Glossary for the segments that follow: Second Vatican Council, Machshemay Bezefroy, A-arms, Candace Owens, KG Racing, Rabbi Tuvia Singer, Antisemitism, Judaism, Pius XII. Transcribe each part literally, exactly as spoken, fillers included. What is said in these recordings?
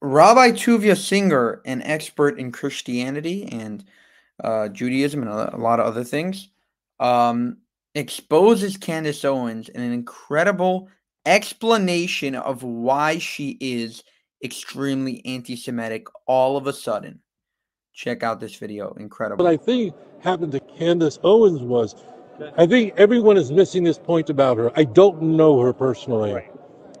Rabbi Tuvia Singer, an expert in Christianity and uh, Judaism and a lot of other things, um, exposes Candace Owens in an incredible explanation of why she is extremely anti-Semitic all of a sudden. Check out this video. Incredible. What I think happened to Candace Owens was, I think everyone is missing this point about her. I don't know her personally, right,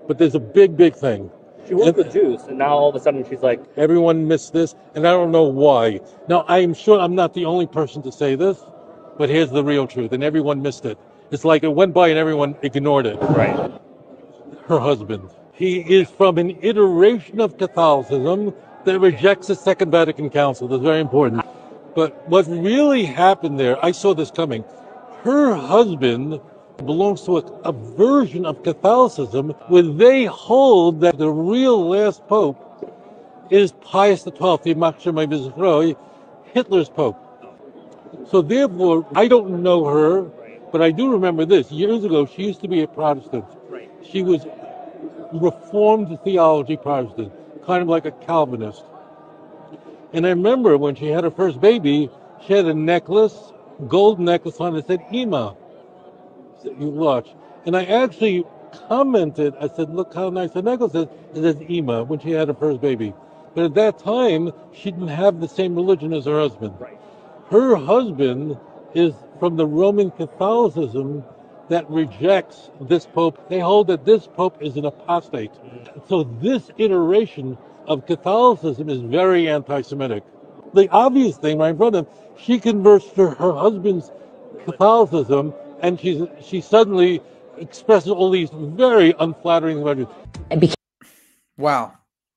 but there's a big, big thing. She worked with Jews, and now all of a sudden she's like, everyone missed this, and I don't know why. Now, I'm sure I'm not the only person to say this, but here's the real truth, and everyone missed it. It's like it went by and everyone ignored it. Right. Her husband. He is from an iteration of Catholicism that rejects the Second Vatican Council. That's very important. But what really happened there, I saw this coming. Her husband belongs to a, a version of Catholicism where they hold that the real last pope is Pius the twelfth, the Machshemay Bezefroy, Hitler's pope. So therefore, I don't know her, but I do remember this. Years ago, she used to be a Protestant. She was Reformed theology Protestant, kind of like a Calvinist. And I remember when she had her first baby, she had a necklace, gold necklace on it, said Ima. You watch. And I actually commented, I said, look how nice the necklace is. It says Ima when she had her first baby. But at that time, she didn't have the same religion as her husband. Right. Her husband is from the Roman Catholicism that rejects this pope. They hold that this pope is an apostate. So this iteration of Catholicism is very anti-Semitic. The obvious thing right in front of them, she converts to her husband's Catholicism, and she's, she suddenly expresses all these very unflattering language. Wow.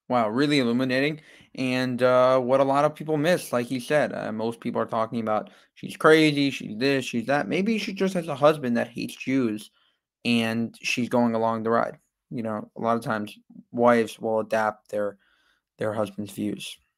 Wow, really illuminating. And uh, what a lot of people miss, like he said, uh, most people are talking about she's crazy, she's this, she's that. Maybe she just has a husband that hates Jews and she's going along the ride. You know, a lot of times wives will adapt their, their husband's views.